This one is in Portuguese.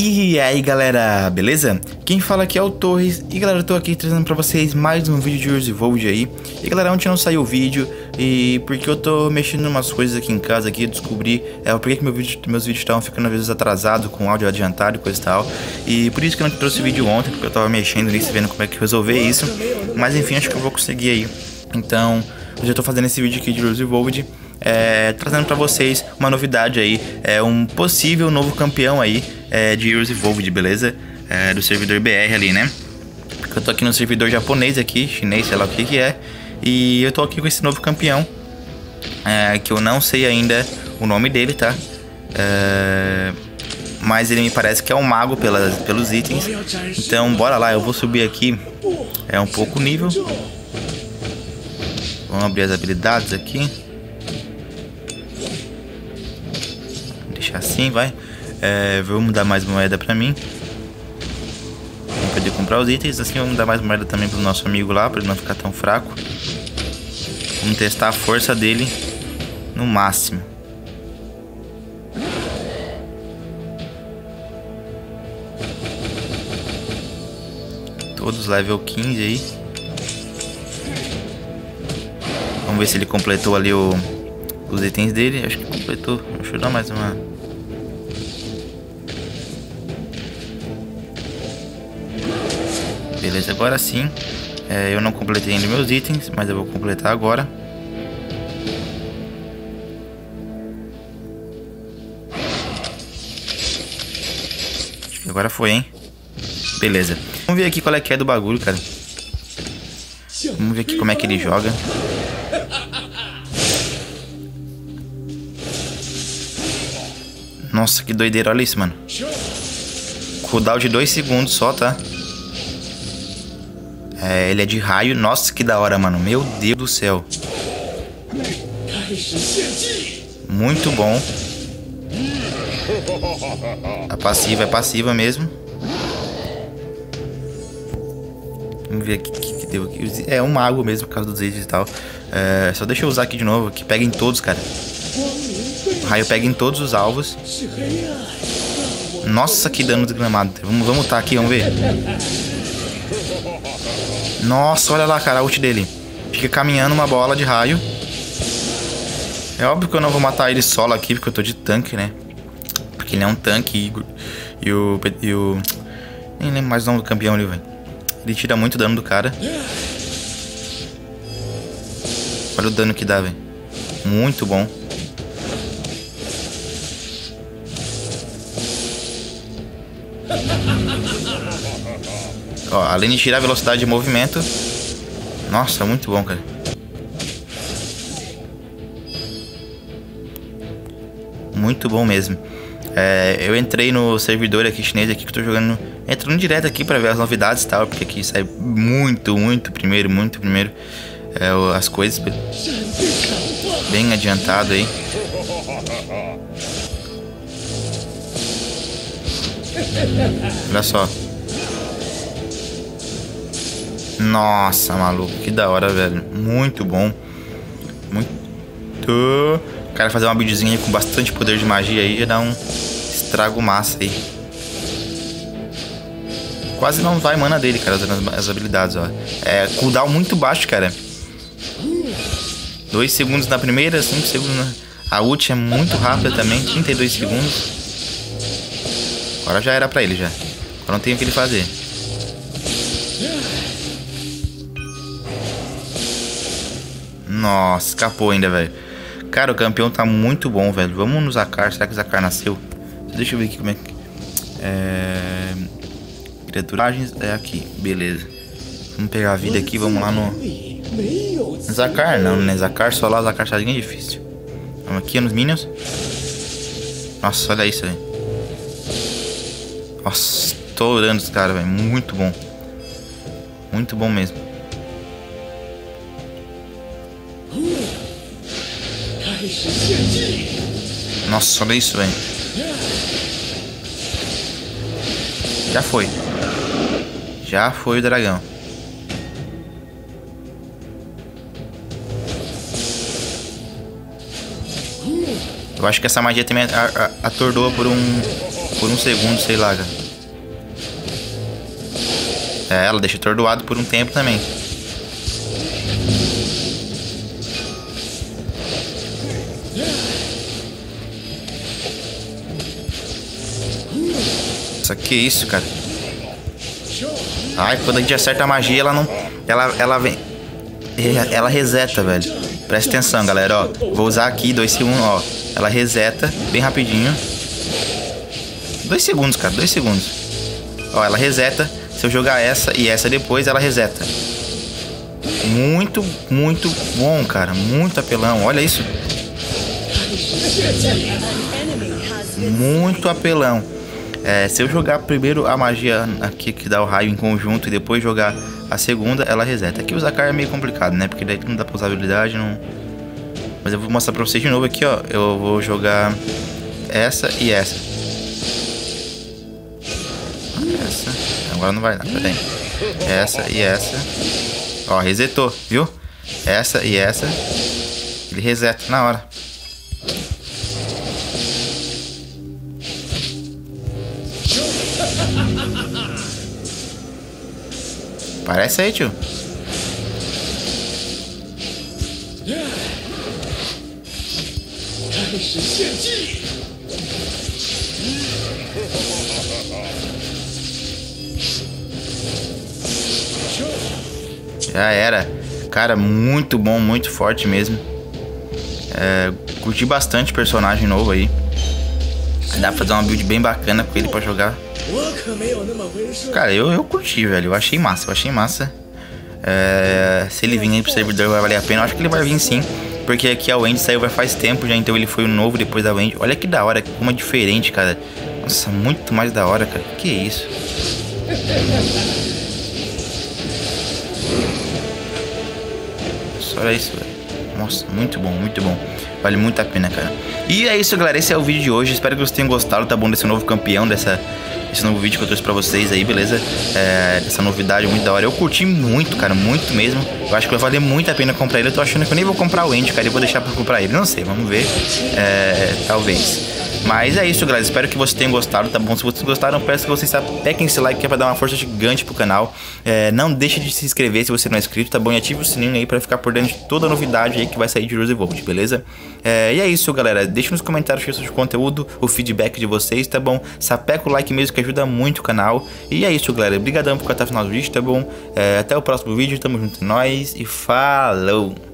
E aí galera, beleza? Quem fala aqui é o Torres e galera, eu tô aqui trazendo pra vocês mais um vídeo de Heroes Evolved aí. E galera, ontem não saiu o vídeo e porque eu tô mexendo em umas coisas aqui em casa aqui, eu descobri porque que meus vídeos estavam ficando às vezes atrasados, com áudio adiantado e coisa e tal. E por isso que eu não trouxe o vídeo ontem, porque eu tava mexendo nisso, vendo como é que resolver isso. Mas enfim, acho que eu vou conseguir aí. Então, hoje eu tô fazendo esse vídeo aqui de Heroes Evolved, trazendo pra vocês uma novidade aí, um possível novo campeão aí de Heroes Evolved, beleza? Do servidor BR ali, né? Porque eu tô aqui no servidor japonês aqui, chinês, sei lá o que que é. E eu tô aqui com esse novo campeão, que eu não sei ainda o nome dele, tá? Mas ele me parece que é um mago pelos itens. Então bora lá, eu vou subir aqui um pouco o nível. Vamos abrir as habilidades aqui. Deixar assim, vai. Vamos dar mais moeda pra mim, pra poder comprar os itens. Assim vamos dar mais moeda também pro nosso amigo lá, pra ele não ficar tão fraco. Vamos testar a força dele no máximo. Todos level 15 aí. Vamos ver se ele completou ali os itens dele. Acho que completou. Deixa eu dar mais uma. Beleza, agora sim. Eu não completei ainda meus itens, mas eu vou completar agora. Agora foi, hein? Beleza. Vamos ver aqui qual é que é do bagulho, cara. Vamos ver aqui como é que ele joga. Nossa, que doideira, olha isso, mano. Cooldown de 2 segundos só, tá? Ele é de raio. Nossa, que da hora, mano. Meu Deus do céu. Muito bom. A passiva é passiva mesmo. Vamos ver aqui o que deu aqui. É um mago mesmo, por causa dos itens e tal. Só deixa eu usar aqui de novo, que pega em todos, cara. Raio pega em todos os alvos. Nossa, que dano desgramado. Vamos lutar aqui, vamos ver. Nossa, olha lá, cara, a ult dele. Fica caminhando uma bola de raio. É óbvio que eu não vou matar ele solo aqui, porque eu tô de tanque, né? Porque ele é um tanque e o... Nem lembro mais o nome do campeão ali, velho. Ele tira muito dano do cara. Olha o dano que dá, velho. Muito bom. Ó, além de tirar a velocidade de movimento. Nossa, muito bom, cara. Muito bom mesmo. Eu entrei no servidor aqui chinês aqui que eu tô jogando. Entrando direto aqui pra ver as novidades e tal. Porque aqui sai muito primeiro as coisas. Bem adiantado aí. Olha só. Nossa, maluco, que da hora, velho. Muito bom. Muito. O cara fazer uma buildzinha com bastante poder de magia aí já dá um estrago massa aí. Quase não vai mana dele, cara, usando as habilidades, ó. Cooldown muito baixo, cara. 2 segundos na primeira, 5 segundos na... A ult é muito rápida também, 32 segundos. Agora já era pra ele, já. Agora não tem o que ele fazer. Nossa, escapou ainda, velho. Cara, o campeão tá muito bom, velho. Vamos no Zakar. Será que o Zakar nasceu? Deixa eu ver aqui como é que... Criaturagens é aqui. Beleza. Vamos pegar a vida aqui. Vamos lá no... Zakar não, né? Zakar só lá. Zakar sozinho é difícil. Vamos aqui nos minions. Nossa, olha isso, velho. Nossa, estourando os caras, velho. Muito bom. Muito bom mesmo. Nossa, olha isso, velho. Já foi. Já foi o dragão. Eu acho que essa magia também atordoa por um... por um segundo, sei lá, cara. É, ela deixa atordoado por um tempo também. Nossa, que isso, cara. Ai, quando a gente acerta a magia, ela não... Ela vem... Ela reseta, velho. Presta atenção, galera, ó. Vou usar aqui, 2 segundos, ó. Ela reseta bem rapidinho. 2 segundos, cara, 2 segundos. Ó, ela reseta. Se eu jogar essa e essa depois, ela reseta. Muito, muito bom, cara. Muito apelão. Olha isso. Muito apelão. É, se eu jogar primeiro a magia aqui que dá o raio em conjunto e depois jogar a segunda, ela reseta. Aqui o Zakar é meio complicado, né? Porque daí não dá pra usar habilidade, não... Mas eu vou mostrar pra vocês de novo aqui, ó. Eu vou jogar essa e essa. Essa... Agora não vai dar, peraí. Essa e essa. Ó, resetou, viu? Essa e essa. Ele reseta na hora. Parece aí, tio. Já era. Cara, muito bom, muito forte mesmo. É, curti bastante personagem novo aí. Dá pra fazer uma build bem bacana com ele pra jogar. Cara, eu curti, velho. Eu achei massa, É, se ele vir aí pro servidor vai valer a pena. Eu acho que ele vai vir sim. Porque aqui a Wendy saiu faz tempo já, então ele foi o novo depois da Wendy. Olha que da hora, como é diferente, cara. Nossa, muito mais da hora, cara. Que isso. Olha isso, velho. Nossa, muito bom, muito bom. Vale muito a pena, cara. E é isso, galera. Esse é o vídeo de hoje. Espero que vocês tenham gostado, tá bom? Desse novo campeão, desse novo vídeo que eu trouxe pra vocês aí, beleza? É, essa novidade muito da hora. Eu curti muito, cara. Muito mesmo. Eu acho que vai valer muito a pena comprar ele. Eu tô achando que eu nem vou comprar o Ender, cara. Eu vou deixar pra comprar ele. Não sei, vamos ver. É, talvez. Mas é isso, galera. Espero que vocês tenham gostado, tá bom? Se vocês gostaram, peço que vocês apequem esse like, que é pra dar uma força gigante pro canal. É, não deixe de se inscrever se você não é inscrito, tá bom? E ative o sininho aí pra ficar por dentro de toda a novidade aí que vai sair de Heroes Evolved, beleza? É, e é isso, galera. Deixe nos comentários o conteúdo, o feedback de vocês, tá bom? Sapeca o like mesmo, que ajuda muito o canal. E é isso, galera. Obrigadão por ficar até o final do vídeo, tá bom? É, até o próximo vídeo. Tamo junto, nós. E falou!